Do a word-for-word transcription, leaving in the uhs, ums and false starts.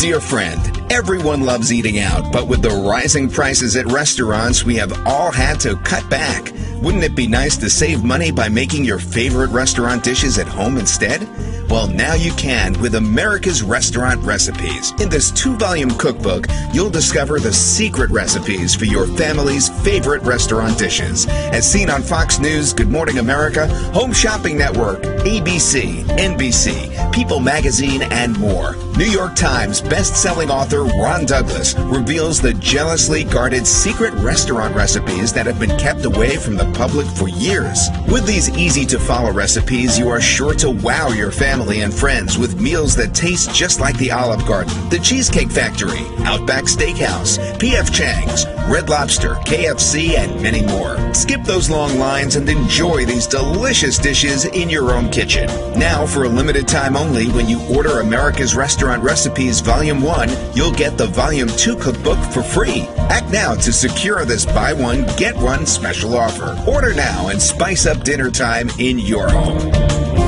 dear friend. Everyone loves eating out, but with the rising prices at restaurants, we have all had to cut back. Wouldn't it be nice to save money by making your favorite restaurant dishes at home instead? Well, now you can with America's Restaurant Recipes. In this two-volume cookbook, you'll discover the secret recipes for your family's favorite restaurant dishes. As seen on Fox News, Good Morning America, Home Shopping Network, A B C, N B C, People Magazine, and more. New York Times best-selling author Ron Douglas reveals the jealously guarded secret restaurant recipes that have been kept away from the public for years. With these easy-to-follow recipes, you are sure to wow your family and friends with meals that taste just like the Olive Garden, the Cheesecake Factory, Outback Steakhouse, P F Chang's, Red Lobster, K F C, and many more. Skip those long lines and enjoy these delicious dishes in your own kitchen. Now, for a limited time only, when you order America's Restaurant Recipes Volume one, you'll get the Volume two cookbook for free. Act now to secure this buy one, get one special offer. Order now and spice up dinner time in your home.